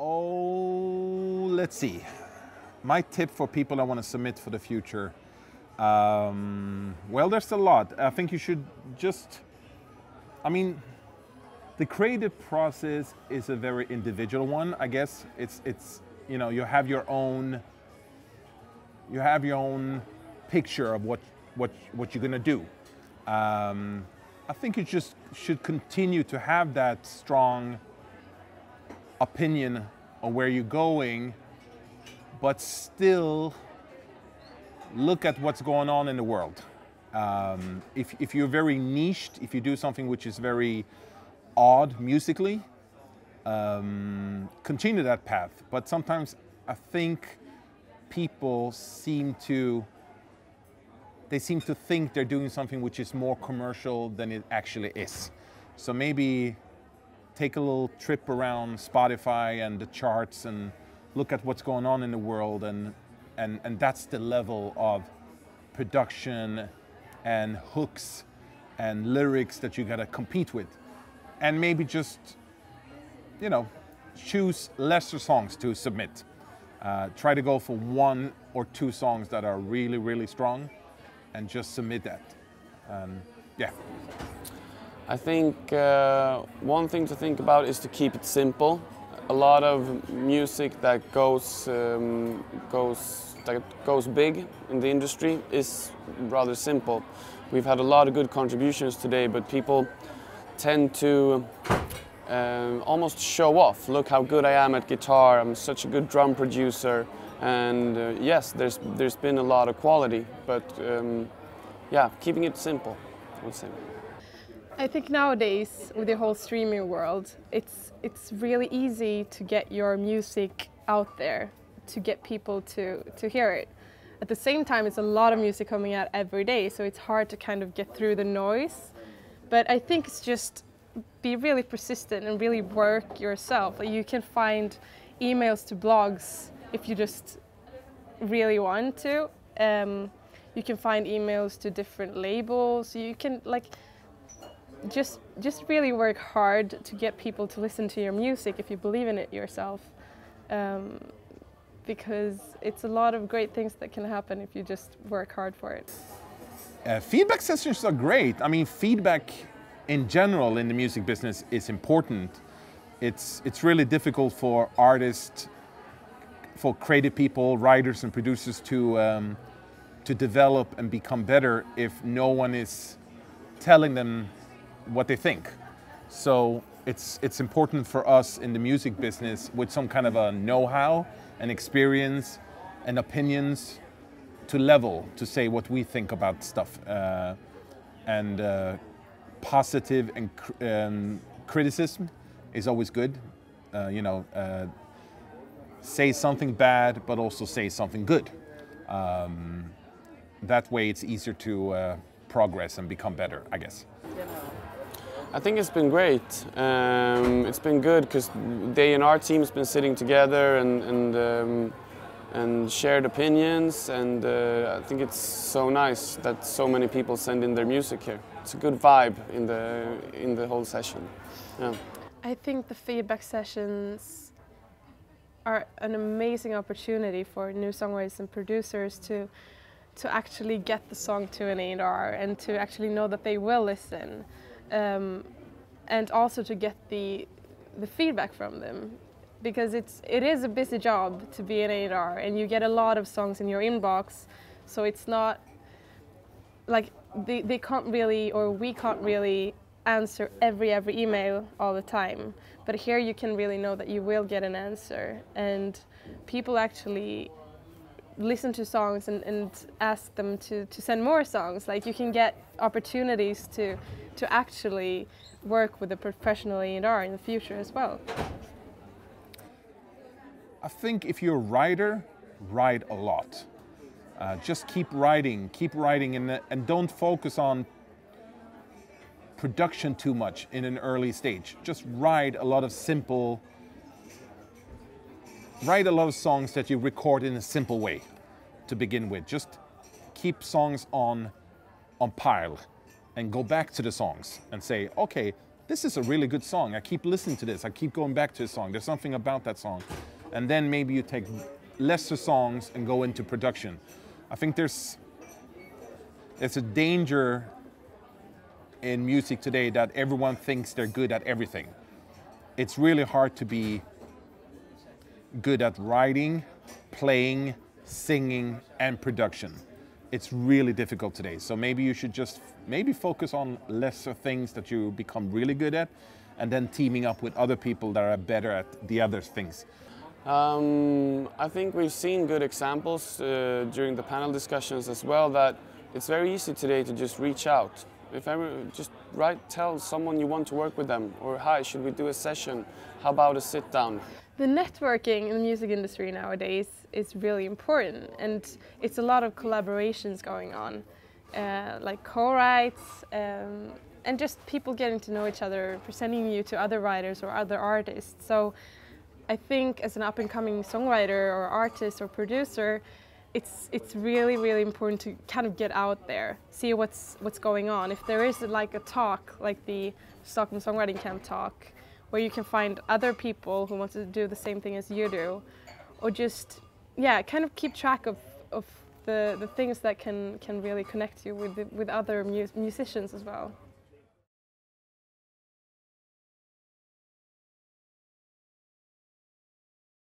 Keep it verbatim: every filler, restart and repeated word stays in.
Oh, let's see. My tip for people that want to submit for the future. Um, well, there's a lot. I think you should just, I mean, the creative process is a very individual one, I guess. It's, it's you know, you have your own, you have your own picture of what, what, what you're gonna do. Um, I think you just should continue to have that strong opinion on where you're going, but still look at what's going on in the world. Um, if, if you're very niched, if you do something which is very odd musically, um, continue that path. But sometimes I think people seem to, they seem to think they're doing something which is more commercial than it actually is. So maybe take a little trip around Spotify and the charts and look at what's going on in the world, and and, and that's the level of production and hooks and lyrics that you gotta compete with. And maybe just, you know, choose lesser songs to submit. Uh, try to go for one or two songs that are really, really strong and just submit that. Um, yeah. I think uh, one thing to think about is to keep it simple. A lot of music that goes, um, goes, that goes big in the industry is rather simple. We've had a lot of good contributions today, but people tend to um, almost show off. Look how good I am at guitar, I'm such a good drum producer. And uh, yes, there's, there's been a lot of quality, but um, yeah, keeping it simple, I would say. I think nowadays, with the whole streaming world, it's, it's really easy to get your music out there, to get people to, to hear it. At the same time, it's a lot of music coming out every day, so it's hard to kind of get through the noise. But I think it's just be really persistent and really work yourself. Like you can find emails to blogs if you just really want to. Um, you can find emails to different labels. You can like just just really work hard to get people to listen to your music if you believe in it yourself. Um, because it's a lot of great things that can happen if you just work hard for it. Uh, feedback sessions are great. I mean, feedback in general in the music business is important. It's, it's really difficult for artists, for creative people, writers and producers to, um, to develop and become better if no one is telling them what they think. So it's, it's important for us in the music business with some kind of a know-how and experience and opinions to level, to say what we think about stuff. Uh, and uh, positive and cr um, criticism is always good. Uh, you know, uh, say something bad, but also say something good. Um, that way it's easier to uh, progress and become better, I guess. I think it's been great. Um, it's been good because they and our team's been sitting together and, and um, and shared opinions, and uh, I think it's so nice that so many people send in their music here. It's a good vibe in the, in the whole session. Yeah. I think the feedback sessions are an amazing opportunity for new songwriters and producers to, to actually get the song to an A and R and to actually know that they will listen, um, and also to get the, the feedback from them. Because it's, it is a busy job to be an A and R, and you get a lot of songs in your inbox, so it's not, like, they, they can't really, or we can't really answer every, every email all the time. But here you can really know that you will get an answer, and people actually listen to songs and, and ask them to, to send more songs. Like, you can get opportunities to, to actually work with a professional A and R in the future as well. I think if you're a writer, write a lot. Uh, just keep writing, keep writing, and, and don't focus on production too much in an early stage. Just write a lot of simple, write a lot of songs that you record in a simple way to begin with. Just keep songs on, on pile and go back to the songs and say, okay, this is a really good song. I keep listening to this. I keep going back to this song. There's something about that song. And then maybe you take lesser songs and go into production. I think there's, there's a danger in music today that everyone thinks they're good at everything. It's really hard to be good at writing, playing, singing, and production. It's really difficult today. So maybe you should just maybe focus on lesser things that you become really good at, and then teaming up with other people that are better at the other things. Um, I think we've seen good examples uh, during the panel discussions as well, that it's very easy today to just reach out. If ever, just write, tell someone you want to work with them, or hi, should we do a session? How about a sit down? The networking in the music industry nowadays is really important, and it's a lot of collaborations going on, uh, like co-writes, um, and just people getting to know each other, presenting you to other writers or other artists. So I think as an up-and-coming songwriter or artist or producer, It's, it's really, really important to kind of get out there, see what's, what's going on. If there is like a talk, like the Stockholm Songwriting Camp talk, where you can find other people who want to do the same thing as you do, or just, yeah, kind of keep track of, of the, the things that can, can really connect you with, the, with other mu musicians as well.